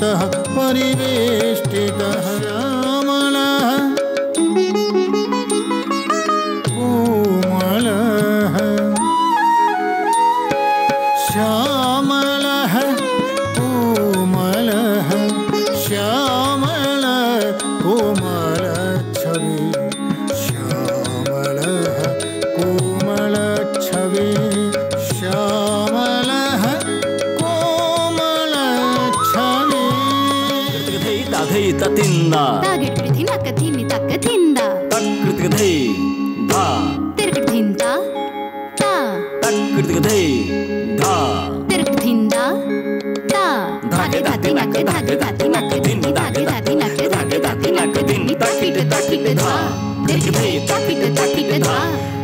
परितः परिवेष्टितः श्यामलः कोमलः श्यामलः कोमलः श्यामल कोमल छवि श्यामलः कोमल छवि Tatinda, Tagritina Katini Takatinda, Takritikaday, Da, Tirkitinda, Da, Takritigaday, Da, Tirkitinda, Da, Takitatina Katakatina Katini, Takitatina Katakatina Katini, Takita Takita Da, Tirkiday, Takita Takita Da.